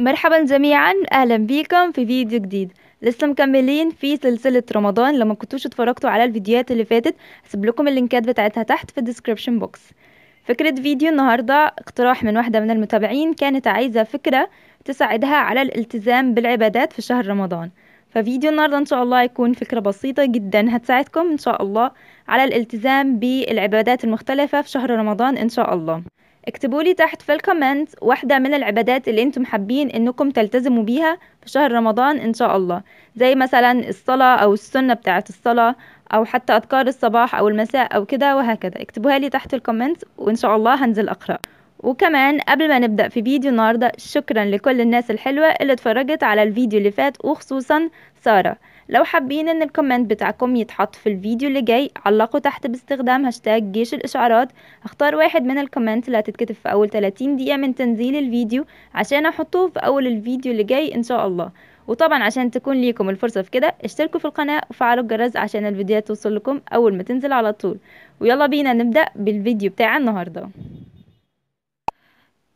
مرحبا جميعا، اهلا بيكم في فيديو جديد. لسه مكملين في سلسله رمضان. لما كنتوش اتفرجتوا على الفيديوهات اللي فاتت هسيب لكم اللينكات بتاعتها تحت في الديسكريبشن بوكس. فكره فيديو النهارده اقتراح من واحده من المتابعين، كانت عايزه فكره تساعدها على الالتزام بالعبادات في شهر رمضان. ففيديو النهارده ان شاء الله يكون فكره بسيطه جدا هتساعدكم ان شاء الله على الالتزام بالعبادات المختلفه في شهر رمضان ان شاء الله. اكتبولي تحت في الكومنت واحدة من العبادات اللي انتم حابين انكم تلتزموا بيها في شهر رمضان ان شاء الله، زي مثلا الصلاة او السنة بتاعة الصلاة او حتى اذكار الصباح او المساء او كده وهكذا. اكتبوها لي تحت الكومنت وان شاء الله هنزل اقرأ. وكمان قبل ما نبدأ في فيديو النهاردة، شكرا لكل الناس الحلوة اللي اتفرجت على الفيديو اللي فات وخصوصا سارة. لو حابين ان الكومنت بتاعكم يتحط في الفيديو اللي جاي علقوا تحت باستخدام هاشتاج جيش الاشعارات. هختار واحد من الكومنت اللي هتتكتب في اول 30 دقيقة من تنزيل الفيديو عشان احطوه في اول الفيديو اللي جاي ان شاء الله. وطبعا عشان تكون ليكم الفرصة في كده اشتركوا في القناة وفعلوا الجرس عشان الفيديوهات توصل لكم اول ما تنزل على طول. ويلا بينا نبدأ بالفيديو بتاع النهاردة.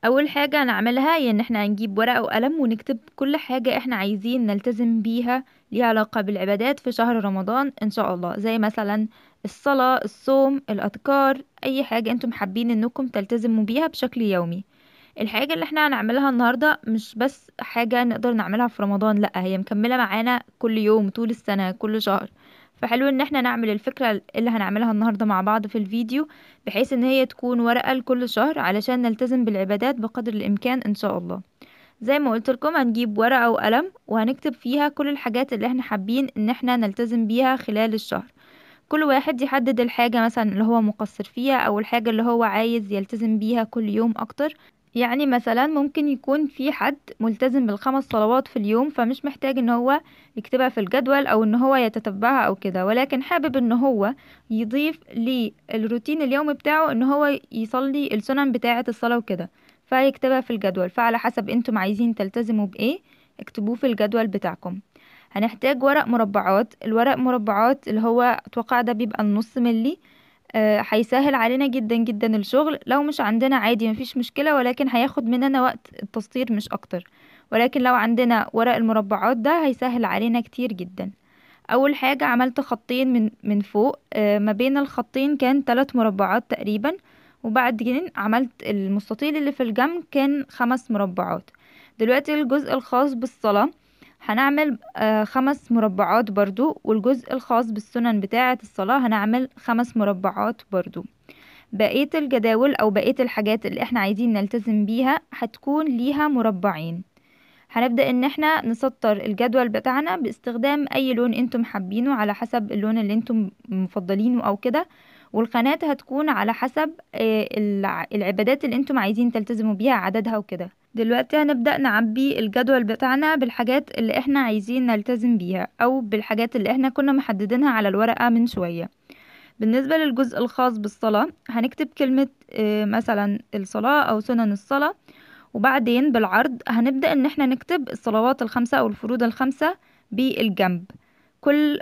اول حاجة هنعملها هي ان احنا هنجيب ورقة وقلم ونكتب كل حاجة احنا عايزين نلتزم بيها ليها علاقة بالعبادات في شهر رمضان ان شاء الله، زي مثلا الصلاة، الصوم، الاذكار، اي حاجة انتم حابين انكم تلتزموا بيها بشكل يومي. الحاجة اللي احنا هنعملها النهاردة مش بس حاجة نقدر نعملها في رمضان، لا هي مكملة معانا كل يوم طول السنة كل شهر. فحلو ان احنا نعمل الفكرة اللي هنعملها النهاردة مع بعض في الفيديو بحيث ان هي تكون ورقة لكل شهر علشان نلتزم بالعبادات بقدر الامكان ان شاء الله. زي ما قلت لكم هنجيب ورقة وقلم وهنكتب فيها كل الحاجات اللي احنا حابين ان احنا نلتزم بيها خلال الشهر. كل واحد يحدد الحاجة مثلا اللي هو مقصر فيها او الحاجة اللي هو عايز يلتزم بيها كل يوم اكتر. يعني مثلا ممكن يكون في حد ملتزم ب5 صلوات في اليوم فمش محتاج ان هو يكتبها في الجدول او ان هو يتتبعها او كده، ولكن حابب ان هو يضيف للروتين اليومي بتاعه ان هو يصلي السنن بتاعة الصلاة وكده، فيكتبها في الجدول. فعلى حسب انتم عايزين تلتزموا بايه اكتبوه في الجدول بتاعكم. هنحتاج ورق مربعات. الورق مربعات اللي هو اتوقع ده بيبقى 1/2 مللي، هيسهل علينا جدا جدا الشغل. لو مش عندنا عادي مفيش مشكلة، ولكن هياخد مننا وقت التسطير مش اكتر. ولكن لو عندنا ورق المربعات ده هيسهل علينا كتير جدا. اول حاجة عملت خطين من فوق، ما بين الخطين كان 3 مربعات تقريبا، وبعدين عملت المستطيل اللي في الجنب كان 5 مربعات. دلوقتي الجزء الخاص بالصلاة هنعمل 5 مربعات برضو، والجزء الخاص بالسنن بتاعة الصلاة هنعمل 5 مربعات برضو. بقية الجداول او بقية الحاجات اللي احنا عايزين نلتزم بيها هتكون ليها مربعين. هنبدأ ان احنا نسطر الجدول بتاعنا باستخدام اي لون انتم حابينه على حسب اللون اللي انتم مفضلينه او كده، والقناة هتكون على حسب العبادات اللي انتم عايزين تلتزموا بيها عددها وكده. دلوقتي هنبدأ نعبي الجدول بتاعنا بالحاجات اللي احنا عايزين نلتزم بيها او بالحاجات اللي احنا كنا محددينها على الورقة من شوية. بالنسبة للجزء الخاص بالصلاة هنكتب كلمة مثلا الصلاة او سنن الصلاة، وبعدين بالعرض هنبدأ ان احنا نكتب الصلوات الخمسة او الفروض الخمسة بالجنب. كل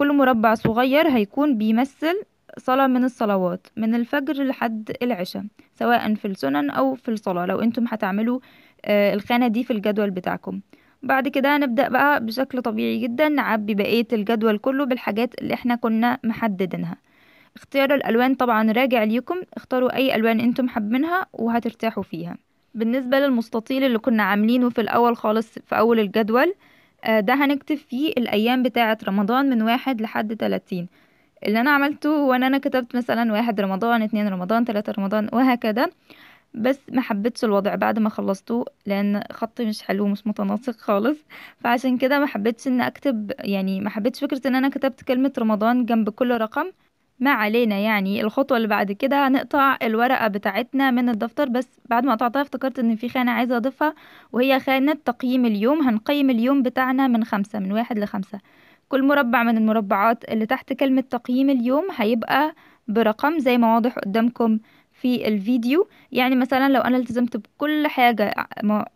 مربع صغير هيكون بيمثل صلاة من الصلوات من الفجر لحد العشاء، سواء في السنن او في الصلاة لو انتم هتعملوا الخانة دي في الجدول بتاعكم. بعد كده هنبدأ بقى بشكل طبيعي جدا نعبي بقية الجدول كله بالحاجات اللي احنا كنا محددينها. اختيار الالوان طبعا راجع ليكم، اختاروا اي الوان انتم حابينها وهترتاحوا فيها. بالنسبة للمستطيل اللي كنا عاملينه في الاول خالص في اول الجدول ده هنكتب فيه الايام بتاعة رمضان من 1 لحد 30. اللي انا عملته وانا كتبت مثلا 1 رمضان، 2 رمضان، 3 رمضان وهكذا، بس ما حبيتش الوضع بعد ما خلصته لان خطي مش حلو ومش متناسق خالص. فعشان كده ما حبيتش ان اكتب، يعني ما حبيتش فكرة ان انا كتبت كلمة رمضان جنب كل رقم. ما علينا، يعني الخطوة اللي بعد كده هنقطع الورقة بتاعتنا من الدفتر. بس بعد ما قطعتها افتكرت ان في خانة عايزة اضيفها وهي خانة تقييم اليوم. هنقيم اليوم بتاعنا من 1 ل5. كل مربع من المربعات اللي تحت كلمة تقييم اليوم هيبقى برقم زي ما واضح قدامكم في الفيديو. يعني مثلا لو انا التزمت بكل حاجة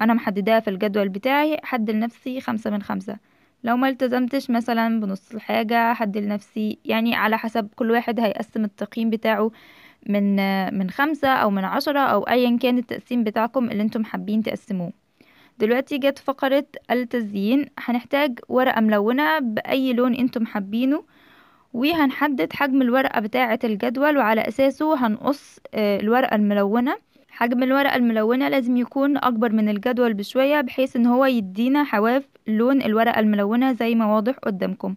انا محددها في الجدول بتاعي حد لنفسي 5 من 5. لو ما التزمتش مثلا بنص الحاجة حد لنفسي، يعني على حسب كل واحد هيقسم التقييم بتاعه من 5 او من 10 او ايا كان التقسيم بتاعكم اللي انتم حابين تقسموه. دلوقتي جت فقرة التزيين. هنحتاج ورقة ملونة بأي لون انتم حابينه، وهنحدد حجم الورقة بتاعة الجدول، وعلى أساسه هنقص الورقة الملونة. حجم الورقة الملونة لازم يكون أكبر من الجدول بشوية، بحيث إن هو يدينا حواف لون الورقة الملونة زي ما واضح قدامكم.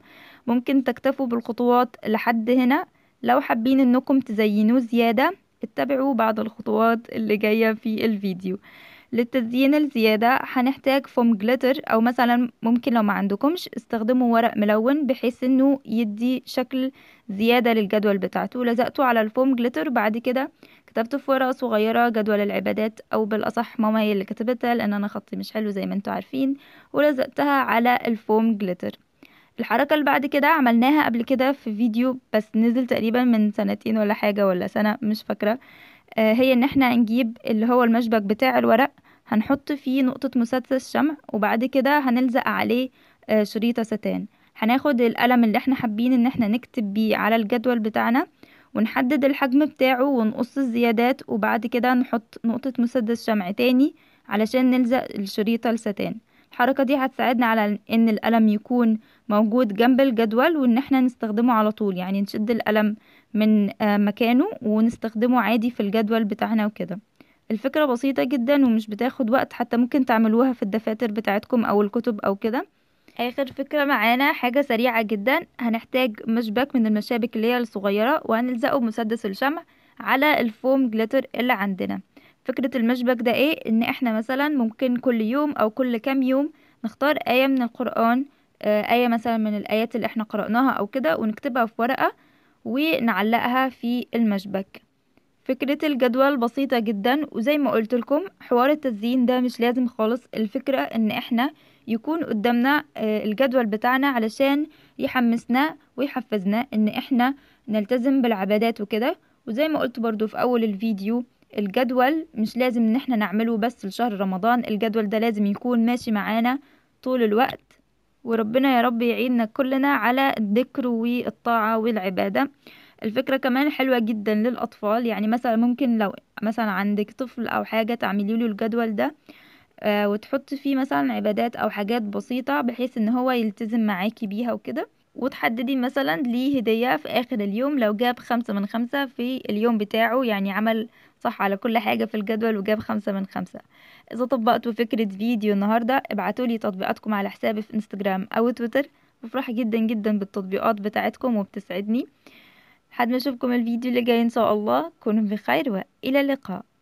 ممكن تكتفوا بالخطوات لحد هنا، لو حابين إنكم تزينوه زيادة اتبعوا بعض الخطوات اللي جاية في الفيديو. للتزيين الزيادة هنحتاج فوم جليتر، أو مثلا ممكن لو ما عندكمش استخدموا ورق ملون بحيث انه يدي شكل زيادة للجدول بتاعته. لزقته على الفوم جليتر، بعد كده كتبته في ورقة صغيرة جدول العبادات، أو بالأصح ماما هي اللي كتبتها لأن أنا خطي مش حلو زي ما انتوا عارفين، ولزقتها على الفوم جليتر. الحركة اللي بعد كده عملناها قبل كده في فيديو بس نزل تقريبا من سنتين ولا حاجة ولا سنة مش فاكرة، هي ان احنا هنجيب اللي هو المشبك بتاع الورق، هنحط فيه نقطة مسدس شمع، وبعد كده هنلزق عليه شريطة ستان. هناخد القلم اللي احنا حابين ان احنا نكتب بيه على الجدول بتاعنا، ونحدد الحجم بتاعه ونقص الزيادات، وبعد كده نحط نقطة مسدس شمع تاني علشان نلزق الشريطة الستان. الحركة دي هتساعدنا على ان القلم يكون موجود جنب الجدول، وان احنا نستخدمه على طول، يعني نشد القلم من مكانه ونستخدمه عادي في الجدول بتاعنا وكده. الفكرة بسيطة جدا ومش بتاخد وقت، حتى ممكن تعملوها في الدفاتر بتاعتكم او الكتب او كده. اخر فكرة معانا حاجة سريعة جدا، هنحتاج مشبك من المشابك اللي هي الصغيرة، وهنلزقه بمسدس الشمع على الفوم جليتر اللي عندنا. فكرة المشبك ده ايه؟ ان احنا مثلا ممكن كل يوم او كل كام يوم نختار آية من القرآن، آية مثلا من الآيات اللي احنا قرأناها او كده، ونكتبها في ورقة ونعلقها في المشبك. فكرة الجدول بسيطة جدا، وزي ما قلت لكم حوار التزيين ده مش لازم خالص. الفكرة ان احنا يكون قدامنا الجدول بتاعنا علشان يحمسنا ويحفزنا ان احنا نلتزم بالعبادات وكده. وزي ما قلت برضو في اول الفيديو، الجدول مش لازم ان احنا نعمله بس لشهر رمضان، الجدول ده لازم يكون ماشي معانا طول الوقت. وربنا يا رب يعيننا كلنا على الذكر والطاعة والعبادة. الفكرة كمان حلوة جدا للأطفال، يعني مثلا ممكن لو مثلا عندك طفل أو حاجة تعملي له الجدول ده وتحط فيه مثلا عبادات أو حاجات بسيطة بحيث ان هو يلتزم معاكي بيها وكده، وتحددي مثلا ليه هدية في آخر اليوم لو جاب 5 من 5 في اليوم بتاعه، يعني عمل صح على كل حاجة في الجدول وجاب 5 من 5. إذا طبقتوا فكرة فيديو النهاردة ابعتولي تطبيقاتكم على حسابي في انستجرام أو تويتر، بفرح جدا جدا بالتطبيقات بتاعتكم وبتسعدني. لحد ما اشوفكم الفيديو اللي جاي ان شاء الله، كونوا بخير والى اللقاء.